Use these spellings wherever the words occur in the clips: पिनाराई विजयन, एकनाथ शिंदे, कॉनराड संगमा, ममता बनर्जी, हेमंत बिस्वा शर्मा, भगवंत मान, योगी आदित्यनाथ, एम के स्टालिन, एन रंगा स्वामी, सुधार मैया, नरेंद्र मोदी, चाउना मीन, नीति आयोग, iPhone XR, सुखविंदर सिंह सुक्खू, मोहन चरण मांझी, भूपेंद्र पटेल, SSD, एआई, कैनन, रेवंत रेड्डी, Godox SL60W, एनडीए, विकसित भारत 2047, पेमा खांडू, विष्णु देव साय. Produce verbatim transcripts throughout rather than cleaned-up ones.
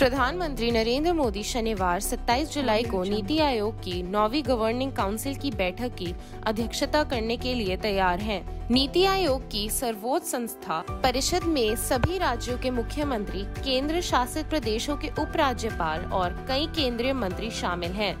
प्रधानमंत्री नरेंद्र मोदी शनिवार सत्ताईस जुलाई को नीति आयोग की नौवीं गवर्निंग काउंसिल की बैठक की अध्यक्षता करने के लिए तैयार हैं। नीति आयोग की सर्वोच्च संस्था परिषद में सभी राज्यों के मुख्यमंत्री, केंद्र शासित प्रदेशों के उपराज्यपाल और कई केंद्रीय मंत्री शामिल हैं,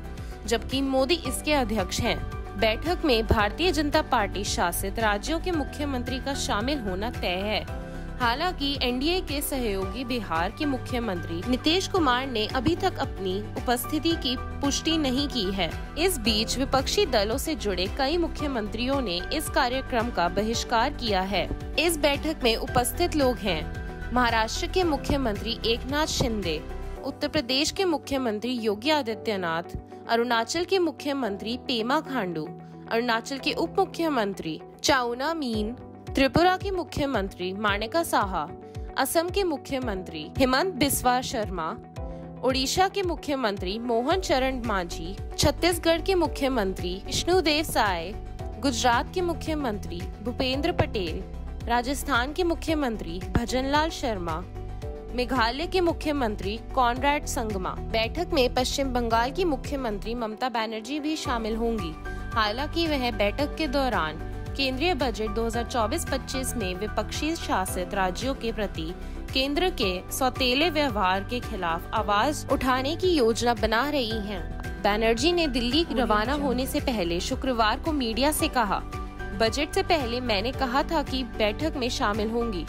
जबकि मोदी इसके अध्यक्ष हैं। बैठक में भारतीय जनता पार्टी शासित राज्यों के मुख्यमंत्री का शामिल होना तय है। हालांकि एनडीए के सहयोगी बिहार के मुख्यमंत्री नीतीश कुमार ने अभी तक अपनी उपस्थिति की पुष्टि नहीं की है। इस बीच विपक्षी दलों से जुड़े कई मुख्यमंत्रियों ने इस कार्यक्रम का बहिष्कार किया है। इस बैठक में उपस्थित लोग हैं महाराष्ट्र के मुख्यमंत्री एकनाथ शिंदे, उत्तर प्रदेश के मुख्यमंत्री योगी आदित्यनाथ, अरुणाचल के मुख्यमंत्री पेमा खांडू, अरुणाचल के उप मुख्यमंत्री चाउना मीन, त्रिपुरा के मुख्यमंत्री माणिक साहा, असम के मुख्यमंत्री हेमंत बिस्वा शर्मा, उड़ीसा के मुख्यमंत्री मोहन चरण मांझी, छत्तीसगढ़ के मुख्यमंत्री विष्णु देव साय, गुजरात के मुख्यमंत्री भूपेंद्र पटेल, राजस्थान के मुख्यमंत्री भजनलाल शर्मा, मेघालय के मुख्यमंत्री कॉनराड संगमा। बैठक में पश्चिम बंगाल की मुख्यमंत्री ममता बनर्जी भी शामिल होंगी। हालांकि वह बैठक के दौरान केंद्रीय बजट दो हज़ार चौबीस पच्चीस में विपक्षी शासित राज्यों के प्रति केंद्र के सौतेले व्यवहार के खिलाफ आवाज उठाने की योजना बना रही हैं। बनर्जी ने दिल्ली रवाना होने से पहले शुक्रवार को मीडिया से कहा, बजट से पहले मैंने कहा था कि बैठक में शामिल होंगी।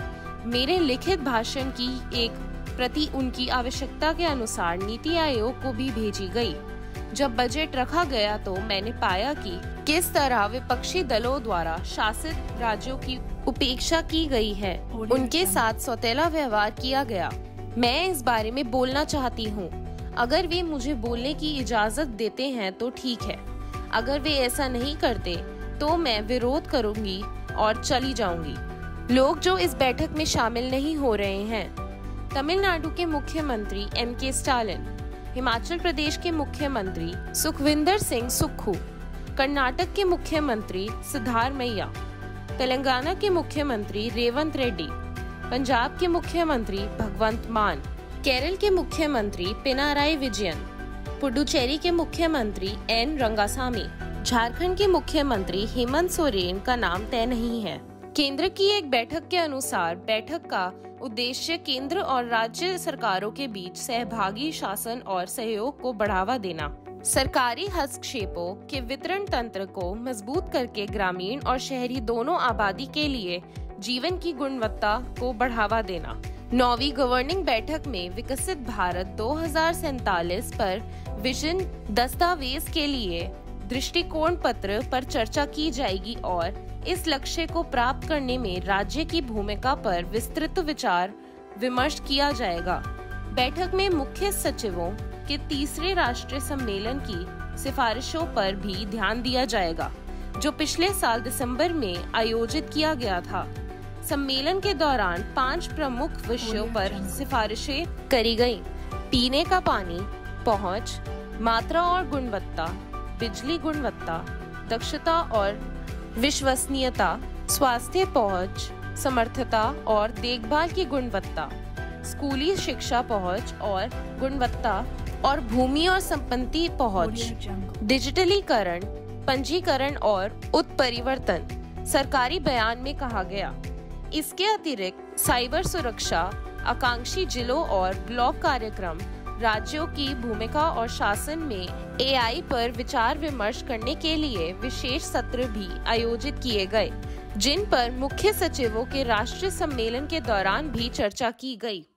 मेरे लिखित भाषण की एक प्रति उनकी आवश्यकता के अनुसार नीति आयोग को भी भेजी गयी। जब बजट रखा गया तो मैंने पाया कि किस तरह विपक्षी दलों द्वारा शासित राज्यों की उपेक्षा की गई है, उनके साथ सौतेला व्यवहार किया गया। मैं इस बारे में बोलना चाहती हूँ। अगर वे मुझे बोलने की इजाज़त देते हैं तो ठीक है, अगर वे ऐसा नहीं करते तो मैं विरोध करूँगी और चली जाऊँगी। लोग जो इस बैठक में शामिल नहीं हो रहे हैं, तमिलनाडु के मुख्यमंत्री एम के स्टालिन, हिमाचल प्रदेश के मुख्यमंत्री सुखविंदर सिंह सुक्खू, कर्नाटक के मुख्यमंत्री सुधार मैया, तेलंगाना के मुख्यमंत्री रेवंत रेड्डी, पंजाब के मुख्यमंत्री भगवंत मान, केरल के मुख्यमंत्री पिनाराई विजयन, पुडुचेरी के मुख्यमंत्री एन रंगा स्वामी, झारखंड के मुख्यमंत्री हेमंत सोरेन का नाम तय नहीं है। केंद्र की एक बैठक के अनुसार बैठक का उद्देश्य केंद्र और राज्य सरकारों के बीच सहभागी शासन और सहयोग को बढ़ावा देना, सरकारी हस्तक्षेपों के वितरण तंत्र को मजबूत करके ग्रामीण और शहरी दोनों आबादी के लिए जीवन की गुणवत्ता को बढ़ावा देना। नौवीं गवर्निंग बैठक में विकसित भारत दो हज़ार सैंतालीस पर विजन दस्तावेज के लिए दृष्टिकोण पत्र पर चर्चा की जाएगी और इस लक्ष्य को प्राप्त करने में राज्य की भूमिका पर विस्तृत विचार विमर्श किया जाएगा। बैठक में मुख्य सचिवों के तीसरे राष्ट्रीय सम्मेलन की सिफारिशों पर भी ध्यान दिया जाएगा, जो पिछले साल दिसंबर में आयोजित किया गया था। सम्मेलन के दौरान पांच प्रमुख विषयों पर सिफारिशें करी गयी: पीने का पानी, पहुँच, मात्रा और गुणवत्ता, बिजली गुणवत्ता, दक्षता और विश्वसनीयता, स्वास्थ्य पहुंच, समर्थता और देखभाल की गुणवत्ता, स्कूली शिक्षा पहुंच और गुणवत्ता और भूमि और संपत्ति पहुंच, डिजिटलीकरण, पंजीकरण और उत्परिवर्तन। सरकारी बयान में कहा गया, इसके अतिरिक्त साइबर सुरक्षा, आकांक्षी जिलों और ब्लॉक कार्यक्रम, राज्यों की भूमिका और शासन में एआई पर विचार विमर्श करने के लिए विशेष सत्र भी आयोजित किए गए, जिन पर मुख्य सचिवों के राष्ट्रीय सम्मेलन के दौरान भी चर्चा की गई।